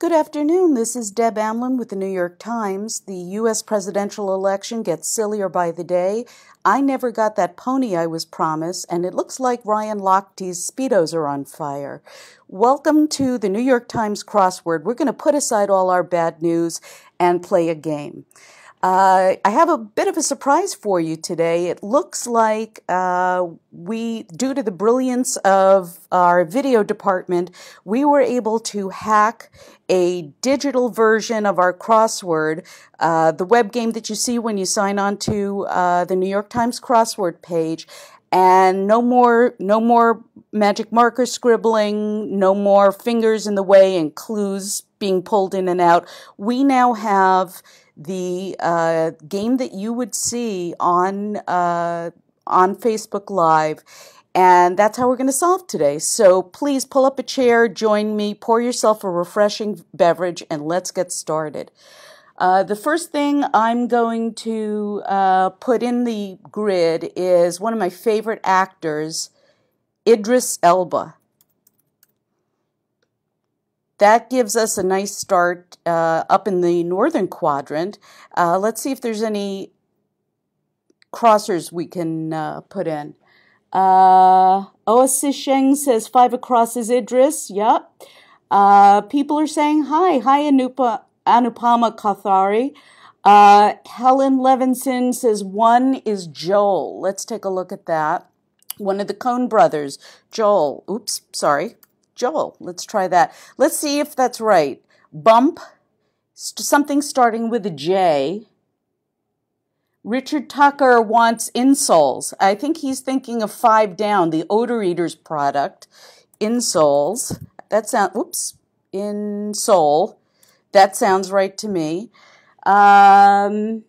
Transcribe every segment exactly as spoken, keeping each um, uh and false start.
Good afternoon, this is Deb Amlin with The New York Times. The U S presidential election gets sillier by the day. I never got that pony I was promised, and it looks like Ryan Lochte's Speedos are on fire. Welcome to The New York Times Crossword. We're going to put aside all our bad news and play a game. Uh, I have a bit of a surprise for you today. It looks like uh, we, due to the brilliance of our video department, we were able to hack a digital version of our crossword, uh, the web game that you see when you sign on to uh, the New York Times crossword page. And no more, no more magic marker scribbling, no more fingers in the way and clues being pulled in and out. We now have the uh, game that you would see on uh, on Facebook Live, and that's how we're going to solve today. So please pull up a chair, join me, pour yourself a refreshing beverage, and let's get started. Uh, the first thing I'm going to uh, put in the grid is one of my favorite actors, Idris Elba. That gives us a nice start uh, up in the northern quadrant. Uh, let's see if there's any crossers we can uh, put in. Uh, Oasis Sheng says five across is Idris. Yep. Uh, people are saying hi. Hi, Anupa. Anupama Kothari. Uh, Helen Levinson says one is Joel. Let's take a look at that. One of the Coen brothers, Joel. Oops, sorry. Joel. Let's try that. Let's see if that's right. Bump. St- something starting with a J. Richard Tucker wants insoles. I think he's thinking of Five Down, the Odor Eaters product. Insoles. That sounds, oops, insole. That sounds right to me. Um,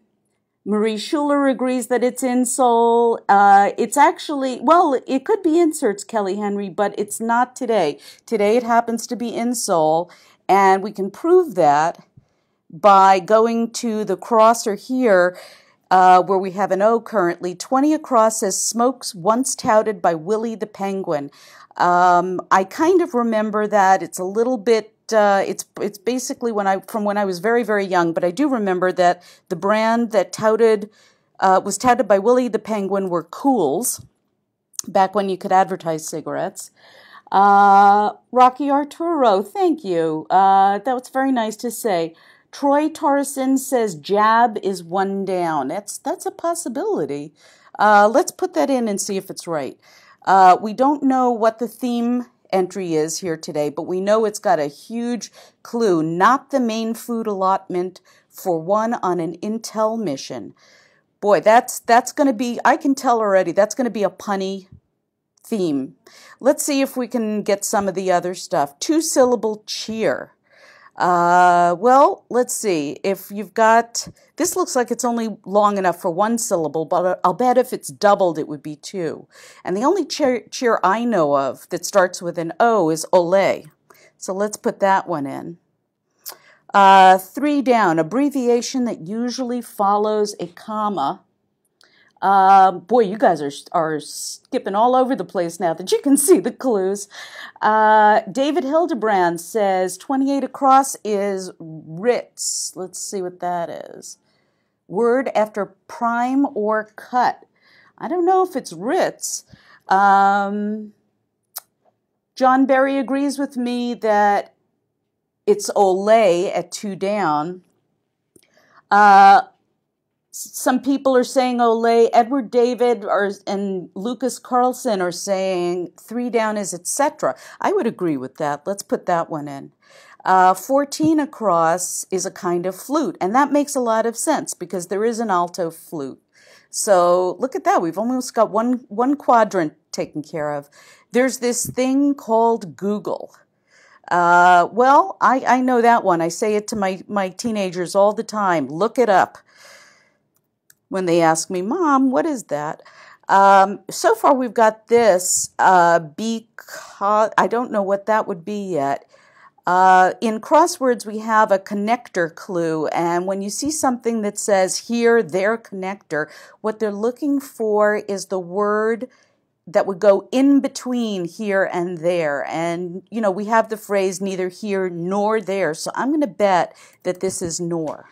Marie Schuller agrees that it's insole. Uh, it's actually, well, it could be inserts, Kelly Henry, but it's not today. Today it happens to be insole, and we can prove that by going to the crosser here, uh, where we have an O currently. twenty across says smokes once touted by Willie the Penguin. Um, I kind of remember that. It's a little bit Uh, it's it's basically when I from when I was very very young, but I do remember that the brand that touted uh, was touted by Willie the Penguin were Cools, back when you could advertise cigarettes. Uh, Rocky Arturo, thank you. Uh, that was very nice to say. Troy Torreson says jab is one down. That's that's a possibility. Uh, let's put that in and see if it's right. Uh, we don't know what the theme entry is here today, but we know it's got a huge clue. Not the main food allotment for one on an intel mission. Boy, that's that's going to be, I can tell already, that's going to be a punny theme. Let's see if we can get some of the other stuff. Two-syllable cheer. Uh, well, let's see. If you've got, this looks like it's only long enough for one syllable, but I'll bet if it's doubled, it would be two. And the only cheer, cheer I know of that starts with an O is Olé. So let's put that one in. Uh, three down, abbreviation that usually follows a comma. Uh, boy, you guys are, are skipping all over the place now that you can see the clues. Uh, David Hildebrand says twenty-eight across is Ritz. Let's see what that is. Word after prime or cut. I don't know if it's Ritz. Um, John Berry agrees with me that it's Olé at two down. Uh, Some people are saying Olé. Edward David or, and Lucas Carlson are saying three down is et cetera. I would agree with that. Let's put that one in. Uh, fourteen across is a kind of flute, and that makes a lot of sense because there is an alto flute. So look at that. We've almost got one, one quadrant taken care of. There's this thing called Google. Uh, well, I, I know that one. I say it to my, my teenagers all the time. Look it up. When they ask me, Mom, what is that? Um, so far, we've got this uh, because I don't know what that would be yet. Uh, in crosswords, we have a connector clue. And when you see something that says here, there, connector, what they're looking for is the word that would go in between here and there. And, you know, we have the phrase neither here nor there. So I'm going to bet that this is nor.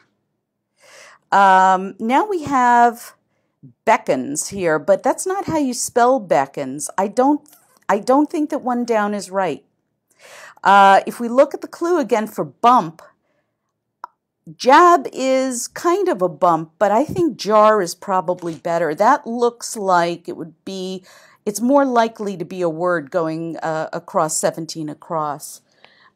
Um, now we have beckons here, but that's not how you spell beckons. I don't, I don't think that one down is right. Uh, if we look at the clue again for bump, jab is kind of a bump, but I think jar is probably better. That looks like it would be, it's more likely to be a word going uh, across, seventeen across.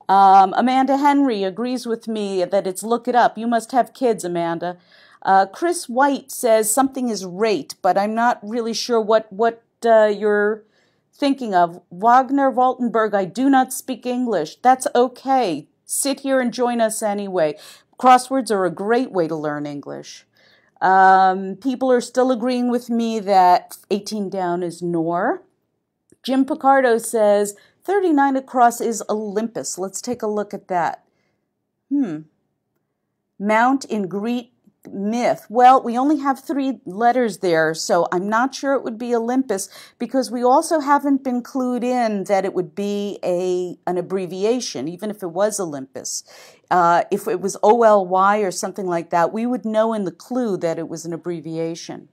Um, Amanda Henry agrees with me that it's look it up. You must have kids, Amanda. Uh, Chris White says something is rate, but I'm not really sure what, what uh, you're thinking of. Wagner Waltenberg, I do not speak English. That's okay. Sit here and join us anyway. Crosswords are a great way to learn English. Um, people are still agreeing with me that eighteen down is nor. Jim Picardo says thirty-nine across is Olympus. Let's take a look at that. Hmm. Mount in Greek myth. Well, we only have three letters there, so I'm not sure it would be Olympus because we also haven't been clued in that it would be a an abbreviation, even if it was Olympus. Uh, if it was O L Y or something like that, we would know in the clue that it was an abbreviation.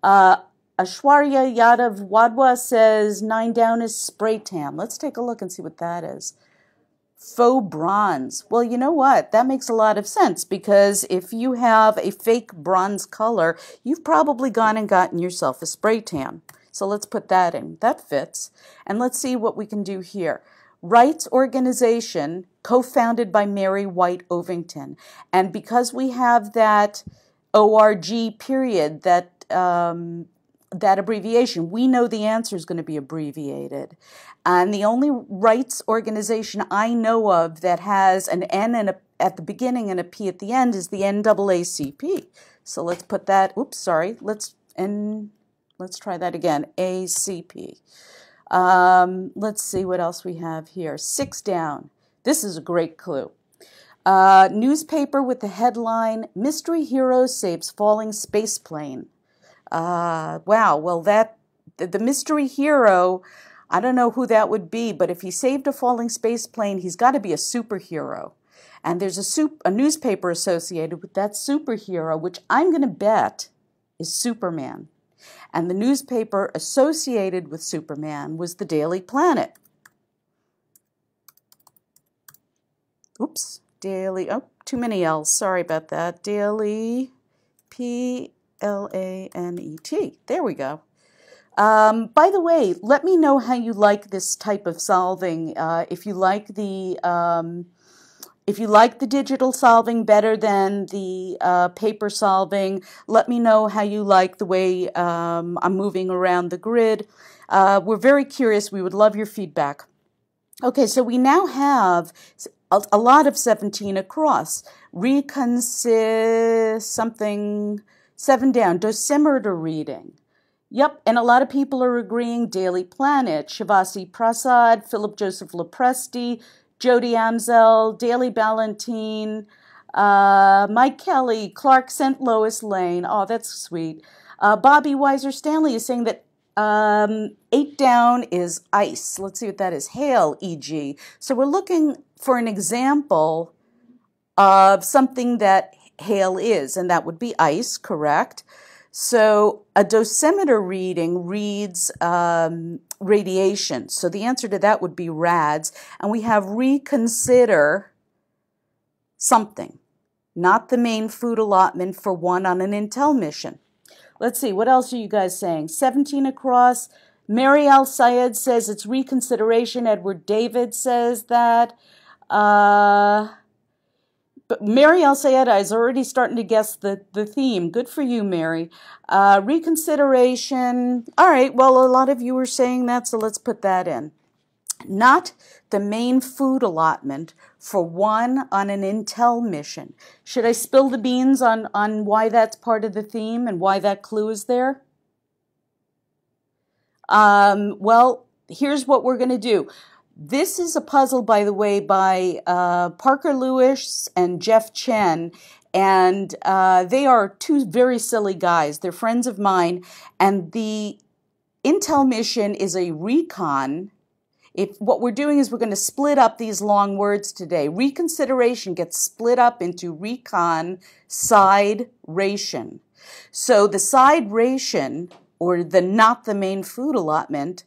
Uh, Ashwarya Yadav Wadwa says nine down is spray tan. Let's take a look and see what that is. Faux bronze. Well, you know what? That makes a lot of sense because if you have a fake bronze color, you've probably gone and gotten yourself a spray tan. So let's put that in. That fits. And let's see what we can do here. Rights organization co-founded by Mary White Ovington. And because we have that O R G period, that, um, that abbreviation, we know the answer is going to be abbreviated. And the only rights organization I know of that has an N and a, at the beginning and a P at the end is the N double A C P. So let's put that, oops, sorry, let's, and let's try that again, A C P. Um, let's see what else we have here. Six down. This is a great clue. Uh, newspaper with the headline, Mystery Hero Saves Falling Space Plane. Uh, wow, well, that the, the mystery hero... I don't know who that would be, but if he saved a falling space plane, he's got to be a superhero. And there's a, sup a newspaper associated with that superhero, which I'm going to bet is Superman. And the newspaper associated with Superman was the Daily Planet. Oops, Daily, oh, too many L's, sorry about that. Daily, P L A N E T, there we go. Um, by the way, let me know how you like this type of solving. Uh, if you like the um, if you like the digital solving better than the uh, paper solving, let me know how you like the way um, I'm moving around the grid. Uh, we're very curious. We would love your feedback. Okay, so we now have a, a lot of seventeen across. Reconsist something seven down. Dosimeter reading. Yep, and a lot of people are agreeing. Daily Planet, Shavasi Prasad, Philip Joseph Lepresti, Jody Amsel, Daily Ballantine, uh, Mike Kelly, Clark sent Lois Lane. Oh, that's sweet. Uh, Bobby Weisler Stanley is saying that um, eight down is ice. Let's see what that is. Hail, E G. So we're looking for an example of something that hail is, and that would be ice, correct? So a dosimeter reading reads um, radiation. So the answer to that would be rads. And we have reconsider something, not the main food allotment for one on an intel mission. Let's see, what else are you guys saying? seventeen across. Mary Al Sayed says it's reconsideration. Edward David says that. Uh... But Mary Al Sayed is already starting to guess the, the theme. Good for you, Mary. Uh, reconsideration. All right, well, a lot of you are saying that, so let's put that in. Not the main food allotment for one on an intel mission. Should I spill the beans on, on why that's part of the theme and why that clue is there? Um, well, here's what we're going to do. This is a puzzle, by the way, by uh, Parker Lewis and Jeff Chen, and uh, they are two very silly guys. They're friends of mine, and the Intel Mission is a recon. If what we're doing is we're going to split up these long words today. Reconsideration gets split up into recon, sideration. So the sideration, or the not the main food allotment,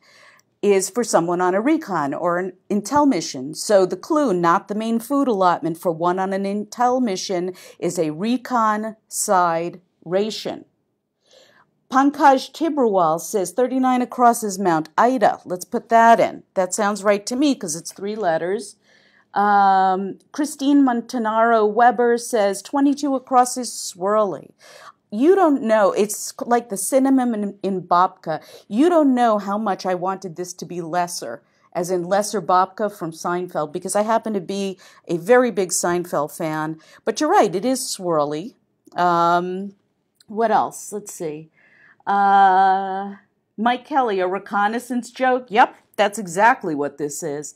is for someone on a recon or an intel mission. So the clue, not the main food allotment, for one on an intel mission is a recon sideration. Pankaj Tibrewal says thirty-nine across is Mount Ida. Let's put that in. That sounds right to me because it's three letters. Um, Christine Montanaro Weber says twenty-two across is Swirly. You don't know. It's like the cinnamon in, in babka. You don't know how much I wanted this to be lesser, as in lesser babka from Seinfeld, because I happen to be a very big Seinfeld fan. But you're right. It is Swirly. Um, what else? Let's see. Uh, Mike Kelly, a reconnaissance joke. Yep, that's exactly what this is.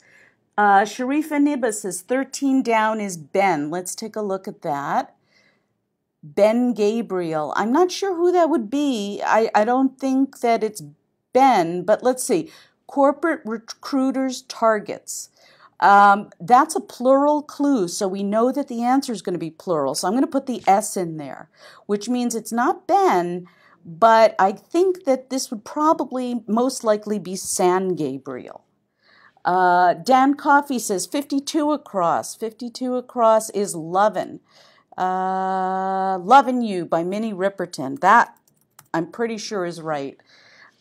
Uh, Sharifa Nibba says thirteen down is Ben. Let's take a look at that. Ben Gabriel. I'm not sure who that would be. I, I don't think that it's Ben, but let's see. Corporate recruiters' targets. Um, that's a plural clue, so we know that the answer is going to be plural. So I'm going to put the S in there, which means it's not Ben, but I think that this would probably most likely be San Gabriel. Uh, Dan Coffey says fifty-two across. fifty-two across is Lovin'. Uh, Lovin' You by Minnie Riperton. That I'm pretty sure is right.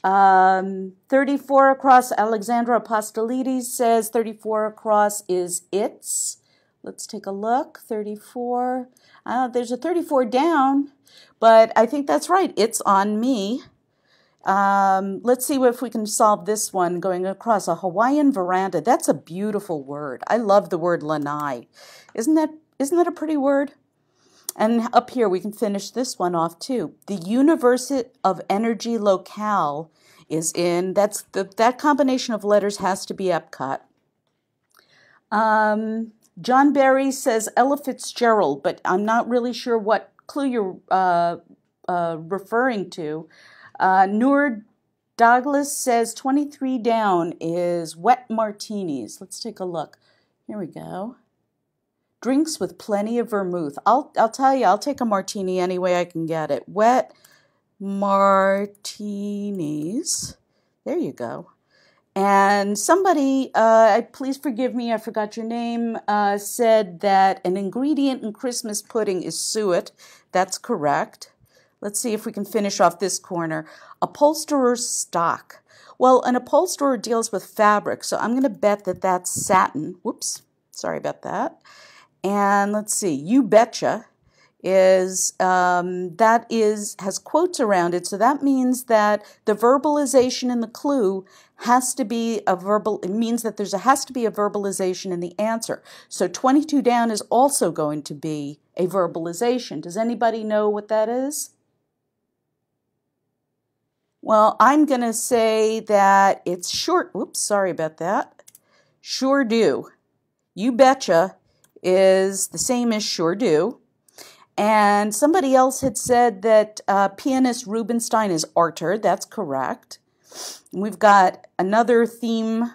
Um, thirty-four across, Alexandra Apostolides says thirty-four across is It's. Let's take a look. thirty-four. Uh, there's a thirty-four down, but I think that's right. It's on me. Um, let's see if we can solve this one going across. A Hawaiian veranda. That's a beautiful word. I love the word lanai. Isn't that, isn't that a pretty word? And up here, we can finish this one off, too. The universe of energy locale is in. That's the, that combination of letters has to be Epcot. Um, John Berry says Ella Fitzgerald, but I'm not really sure what clue you're uh, uh, referring to. Uh, Noor Douglas says twenty-three down is wet martinis. Let's take a look. Here we go. Drinks with plenty of vermouth. I'll I'll tell you, I'll take a martini any way I can get it. Wet martinis. There you go. And somebody, uh, please forgive me, I forgot your name, uh, said that an ingredient in Christmas pudding is suet. That's correct. Let's see if we can finish off this corner. Upholsterer's stock. Well, an upholsterer deals with fabric, so I'm going to bet that that's satin. Whoops, sorry about that. And let's see, you betcha is, um, that is, has quotes around it. So that means that the verbalization in the clue has to be a verbal, it means that there's a, has to be a verbalization in the answer. So twenty-two down is also going to be a verbalization. Does anybody know what that is? Well, I'm going to say that it's short. Whoops, sorry about that. Sure do. You betcha is the same as sure do. And somebody else had said that uh, pianist Rubinstein is Arthur. That's correct. And we've got another theme,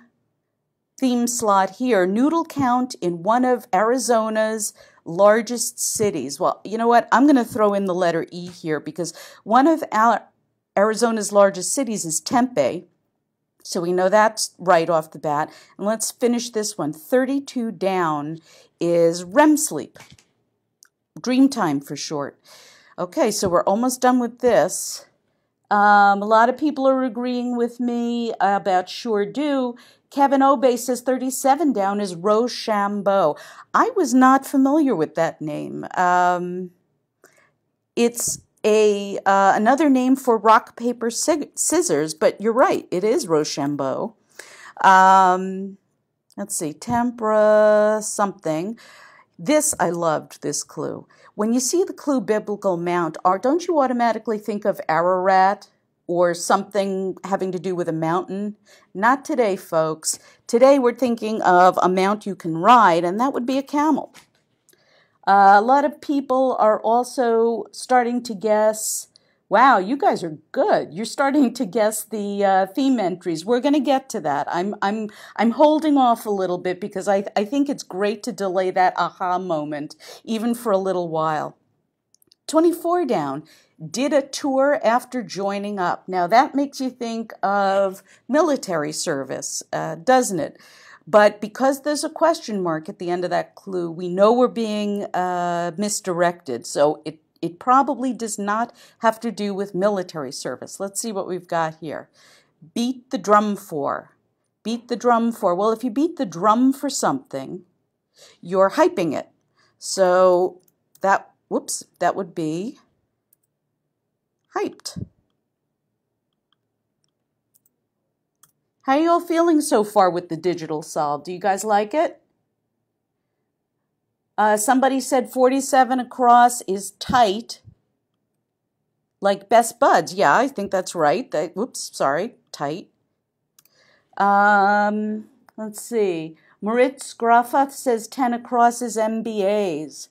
theme slot here. Noodle count in one of Arizona's largest cities. Well, you know what? I'm going to throw in the letter E here because one of our Arizona's largest cities is Tempe. So we know that's right off the bat. And let's finish this one. thirty-two down is REM sleep. Dreamtime for short. Okay, so we're almost done with this. Um, a lot of people are agreeing with me about sure do. Kevin Obey says thirty-seven down is Rochambeau. I was not familiar with that name. Um, it's a uh, another name for rock, paper, scissors, but you're right. It is Rochambeau. Um, let's see, tempera something. This, I loved this clue. When you see the clue biblical mount, don't you automatically think of Ararat or something having to do with a mountain? Not today, folks. Today we're thinking of a mount you can ride, and that would be a camel. Uh, a lot of people are also starting to guess Wow, you guys are good. You're starting to guess the uh, theme entries. We're going to get to that. I'm I'm I'm holding off a little bit because I I think it's great to delay that aha moment even for a little while. twenty-four down, did a tour after joining up. Now that makes you think of military service, uh, doesn't it? But because there's a question mark at the end of that clue, we know we're being uh, misdirected. So it It probably does not have to do with military service. Let's see what we've got here. Beat the drum for. Beat the drum for. Well, if you beat the drum for something, you're hyping it. So that, whoops, that would be hyped. How are you all feeling so far with the digital solve? Do you guys like it? Uh, somebody said forty-seven across is tight, like best buds. Yeah, I think that's right. That, whoops, sorry, tight. Um, let's see. Moritz Grafath says ten across is M B As,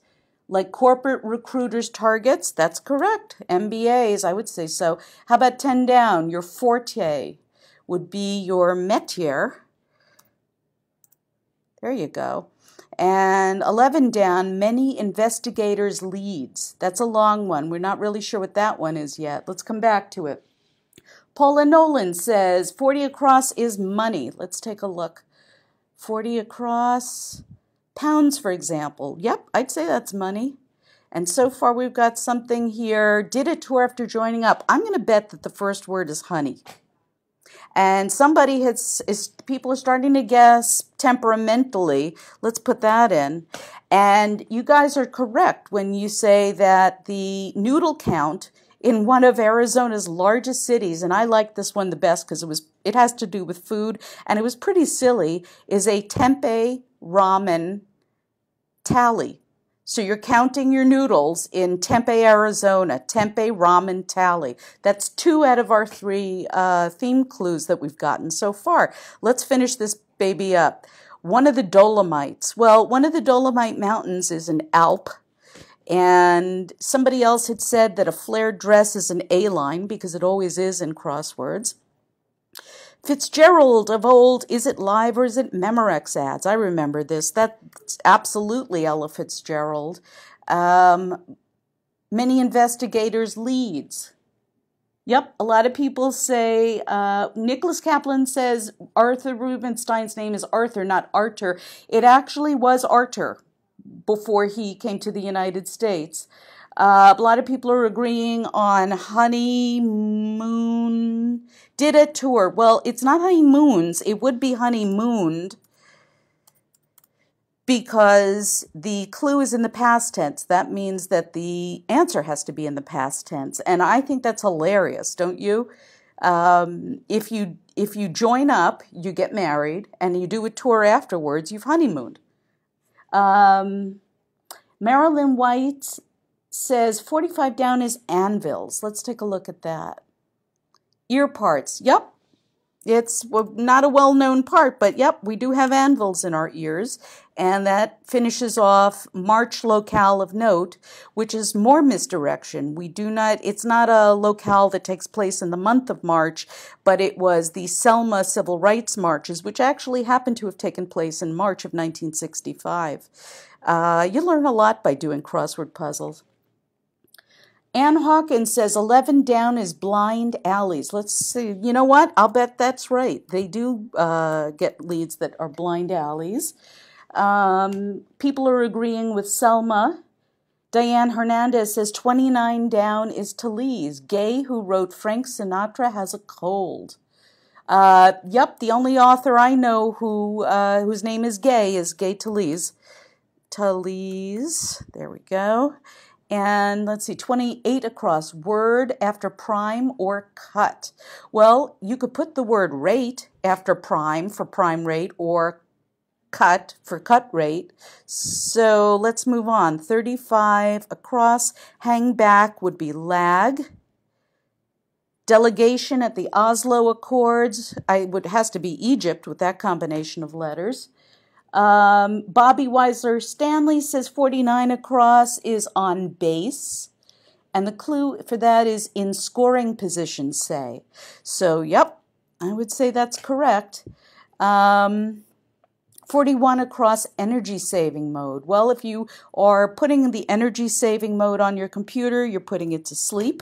like corporate recruiters' targets. That's correct, M B As, I would say so. How about ten down? Your forte would be your métier. There you go. And eleven down, many investigators' leads. That's a long one. We're not really sure what that one is yet. Let's come back to it. Paula Nolan says forty across is money. Let's take a look. forty across, pounds, for example. Yep, I'd say that's money. And so far we've got something here. Did a tour after joining up. I'm going to bet that the first word is honey. And somebody has, is, people are starting to guess temperamentally. Let's put that in. And you guys are correct when you say that the noodle count in one of Arizona's largest cities, and I like this one the best because it was, it has to do with food, and it was pretty silly, is a tempeh ramen tally. So you're counting your noodles in Tempe, Arizona, Tempe Ramen Tally. That's two out of our three uh, theme clues that we've gotten so far. Let's finish this baby up. One of the Dolomites. Well, one of the Dolomite Mountains is an Alp. And somebody else had said that a flared dress is an A-line because it always is in crosswords. Fitzgerald of old, is it live or is it Memorex ads? I remember this. That's absolutely Ella Fitzgerald. Um, many investigators' leads. Yep, a lot of people say, uh, Nicholas Kaplan says Arthur Rubinstein's name is Arthur, not Artur. It actually was Artur before he came to the United States. Uh, a lot of people are agreeing on honeymoon. Did a tour. Well, it's not honeymoons. It would be honeymooned because the clue is in the past tense. That means that the answer has to be in the past tense. And I think that's hilarious, don't you? Um, if you, if you join up, you get married, and you do a tour afterwards, you've honeymooned. Um, Marilyn White says forty-five down is anvils. Let's take a look at that. Ear parts. Yep. It's not a well-known part, but yep, we do have anvils in our ears. And that finishes off March locale of note, which is more misdirection. We do not, it's not a locale that takes place in the month of March, but it was the Selma Civil Rights Marches, which actually happened to have taken place in March of nineteen sixty-five. Uh, you learn a lot by doing crossword puzzles. Ann Hawkins says eleven down is blind alleys. Let's see. You know what? I'll bet that's right. They do uh, get leads that are blind alleys. Um, people are agreeing with Selma. Diane Hernandez says twenty-nine down is Talese. Gay, who wrote Frank Sinatra, has a cold. Uh, yep, the only author I know who uh, whose name is Gay is Gay Talese. Talese. There we go. And let's see, twenty-eight across, word after prime or cut. Well, you could put the word rate after prime for prime rate or cut for cut rate. So let's move on. thirty-five across, hang back would be lag. Delegation at the Oslo Accords, I would has to be Egypt with that combination of letters. Um, Bobby Weisler Stanley says forty-nine across is on base. And the clue for that is in scoring position, say. So, yep, I would say that's correct. Um, forty-one across energy saving mode. Well, if you are putting the energy saving mode on your computer, you're putting it to sleep.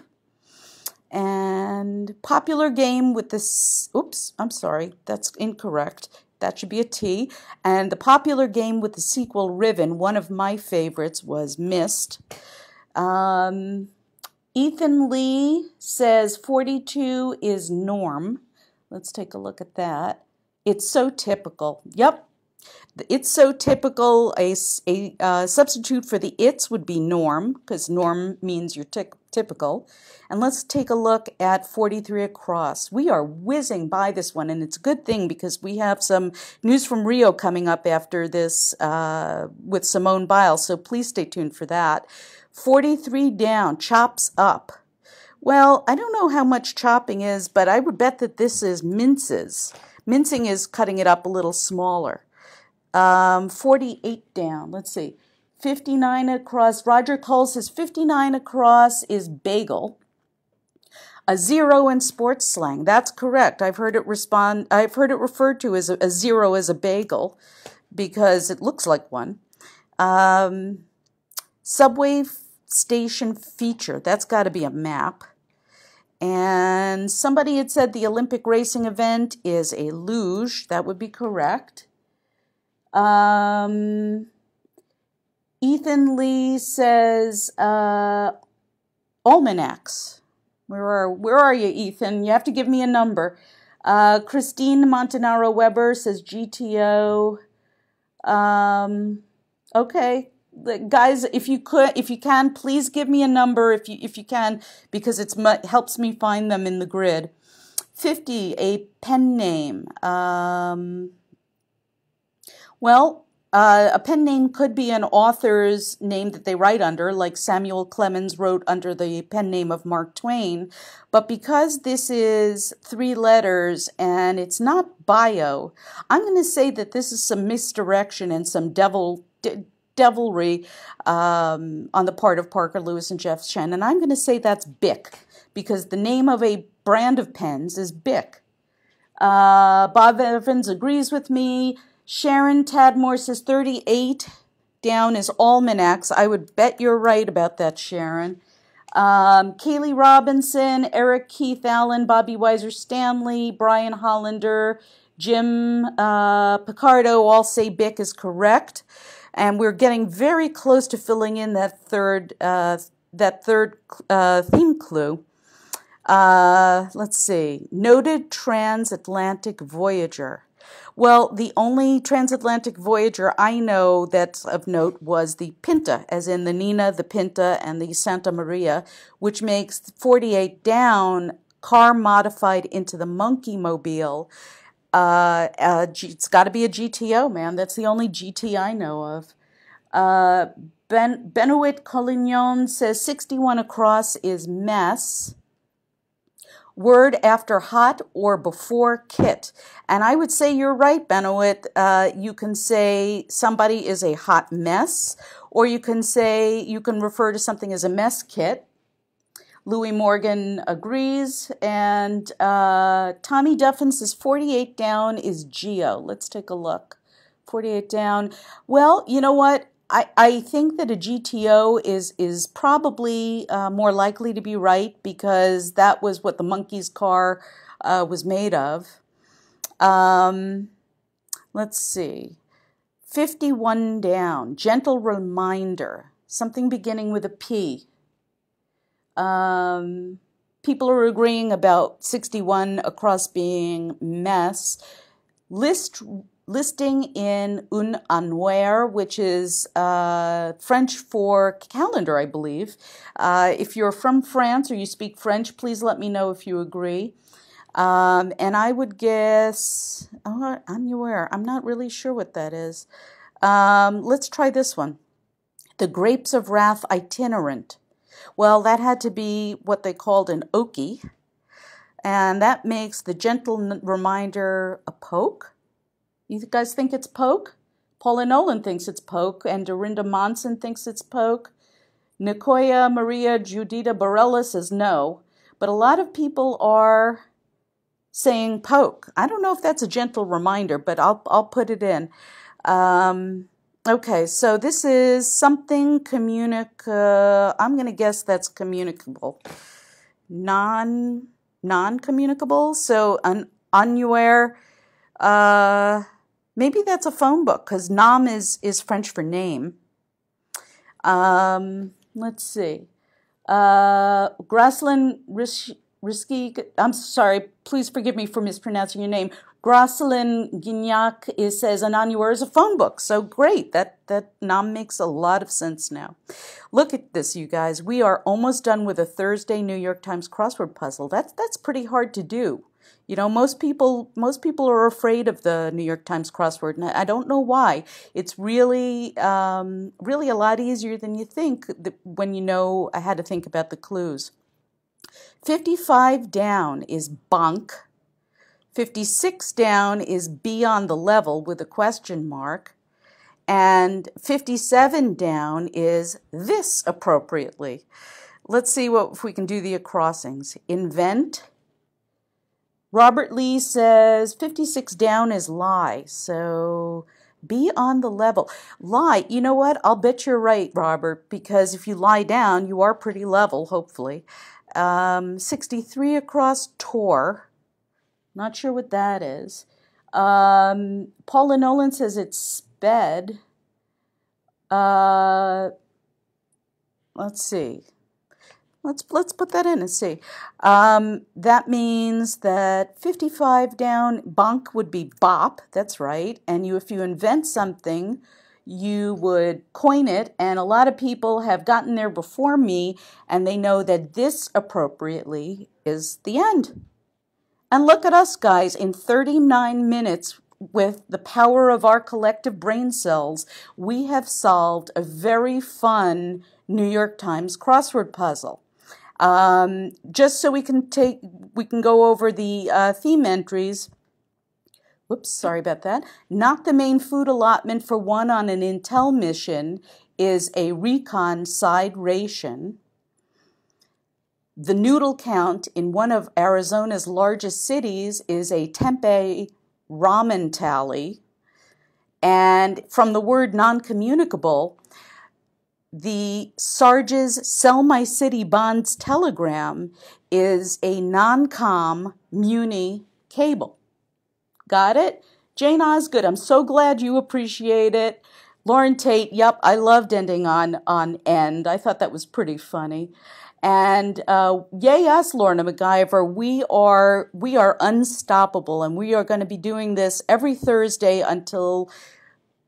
And popular game with this, oops, I'm sorry, that's incorrect. That should be a T. And the popular game with the sequel ribbon, one of my favorites, was Mist. Um, Ethan Lee says forty-two is norm. Let's take a look at that. It's so typical. Yep. It's so typical. A, a uh, substitute for the it's would be norm, because norm means you're typical. And let's take a look at forty-three across. We are whizzing by this one, and it's a good thing because we have some news from Rio coming up after this uh, with Simone Biles, so please stay tuned for that. forty-three down, chops up. Well, I don't know how much chopping is, but I would bet that this is minces. Mincing is cutting it up a little smaller. Um, forty-eight down. Let's see. fifty-nine across. Roger Cole says fifty-nine across is bagel. A zero in sports slang. That's correct. I've heard it respond. I've heard it referred to as a, a zero as a bagel because it looks like one. Um, subway station feature. That's got to be a map. And somebody had said the Olympic racing event is a luge. That would be correct. Um, Ethan Lee says uh, almanacs. Where are, where are you, Ethan? You have to give me a number. Uh, Christine Montanaro Weber says G T O. Um, okay. Guys, if you could, if you can, please give me a number if you if you can, because it's helps me find them in the grid. Fifty, a pen name. Um, well, uh, a pen name could be an author's name that they write under, like Samuel Clemens wrote under the pen name of Mark Twain. But because this is three letters and it's not bio, I'm going to say that this is some misdirection and some devil. devilry um, on the part of Parker Lewis and Jeff Chen, and I'm going to say that's Bic, because the name of a brand of pens is Bic. Uh, Bob Evans agrees with me. Sharon Tadmore says thirty-eight down is almanacs. I would bet you're right about that, Sharon. Um, Kaylee Robinson, Eric Keith Allen, Bobby Weisler Stanley, Brian Hollander, Jim uh, Picardo all say Bic is correct. And we're getting very close to filling in that third uh, that third uh, theme clue. Uh, let's see. Noted transatlantic voyager. Well, the only transatlantic voyager I know that's of note was the Pinta, as in the Nina, the Pinta, and the Santa Maria, which makes forty-eight down, car modified into the monkey mobile. Uh, uh, it's got to be a G T O, man. That's the only G T I know of. Uh, ben Benoit Collignon says sixty-one across is mess. Word after hot or before kit. And I would say you're right, Benoit. Uh, you can say somebody is a hot mess, or you can say you can refer to something as a mess kit. Louis Morgan agrees, and uh, Tommy Duffin says forty-eight down is Geo. Let's take a look. forty-eight down. Well, you know what? I, I think that a G T O is, is probably uh, more likely to be right, because that was what the monkey's car uh, was made of. Um, let's see. fifty-one down. Gentle reminder. Something beginning with a P. Um, people are agreeing about sixty-one across being mess. List, listing in un annuaire, which is uh, French for calendar, I believe. Uh, if you're from France or you speak French, please let me know if you agree. Um, and I would guess, oh, annuaire, I'm not really sure what that is. Um, let's try this one. The Grapes of Wrath itinerant. Well, that had to be what they called an okie, and that makes the gentle reminder a poke. You guys think it's poke? Paula Nolan thinks it's poke, and Dorinda Monson thinks it's poke. Nicoya Maria Judita Bareilles is no, but a lot of people are saying poke. I don't know if that's a gentle reminder, but I'll, I'll put it in. Um, okay, so this is something communicable. I'm going to guess that's communicable. Non, non-communicable, so an unaware. Uh, maybe that's a phone book, because nom is, is French for name. Um, let's see. Uh, Gracelyn Risky, I'm sorry, please forgive me for mispronouncing your name. Gracelyn Guignac is, says an annuaire is a phone book. So great. That, that nom makes a lot of sense now. Look at this, you guys. We are almost done with a Thursday New York Times crossword puzzle. That's, that's pretty hard to do. You know, most people, most people are afraid of the New York Times crossword, and I don't know why. It's really, um, really a lot easier than you think when you know I had to think about the clues. fifty-five down is bonk. fifty-six down is be on the level with a question mark. And fifty-seven down is this appropriately. Let's see what if we can do the crossings. Invent. Robert Lee says fifty-six down is lie, so be on the level. Lie, you know what? I'll bet you're right, Robert, because if you lie down, you are pretty level, hopefully. Um, sixty-three across, Tor. Not sure what that is. Um, Paula Nolan says it's sped. Uh, let's see. Let's, let's put that in and see. Um, that means that fifty-five down, bonk would be bop, that's right. And you, if you invent something, you would coin it. And a lot of people have gotten there before me, and they know that this appropriately is the end. And look at us, guys, in thirty-nine minutes, with the power of our collective brain cells, we have solved a very fun New York Times crossword puzzle. Um, just so we can take, we can go over the uh, theme entries. Whoops, sorry about that. Not the main food allotment for one on an intel mission is a recon side ration. The noodle count in one of Arizona's largest cities is a tempeh ramen tally. And from the word non-communicable, the Sarge's Sell My City Bonds telegram is a non-com muni cable. Got it? Jane Osgood, I'm so glad you appreciate it. Lauren Tate, yep, I loved ending on, on end. I thought that was pretty funny. And uh, yay us, Lorna MacGyver, we are, we are unstoppable, and we are going to be doing this every Thursday until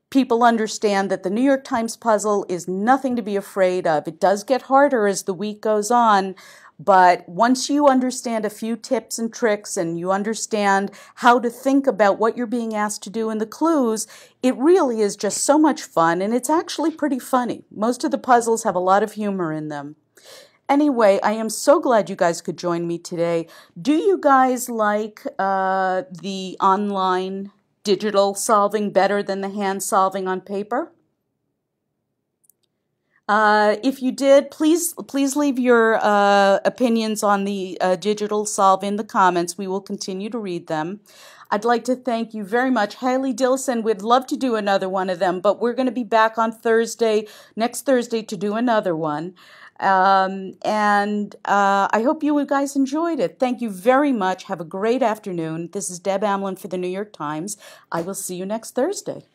people understand that the New York Times puzzle is nothing to be afraid of. It does get harder as the week goes on, but once you understand a few tips and tricks and you understand how to think about what you're being asked to do in the clues, it really is just so much fun, and it's actually pretty funny. Most of the puzzles have a lot of humor in them. Anyway, I am so glad you guys could join me today. Do you guys like uh, the online digital solving better than the hand solving on paper? Uh, if you did, please please leave your uh, opinions on the uh, digital solve in the comments. We will continue to read them. I'd like to thank you very much. Haley Dillson, we'd love to do another one of them, but we're going to be back on Thursday, next Thursday, to do another one. Um, and uh, I hope you guys enjoyed it. Thank you very much. Have a great afternoon. This is Deb Amlin for the New York Times. I will see you next Thursday.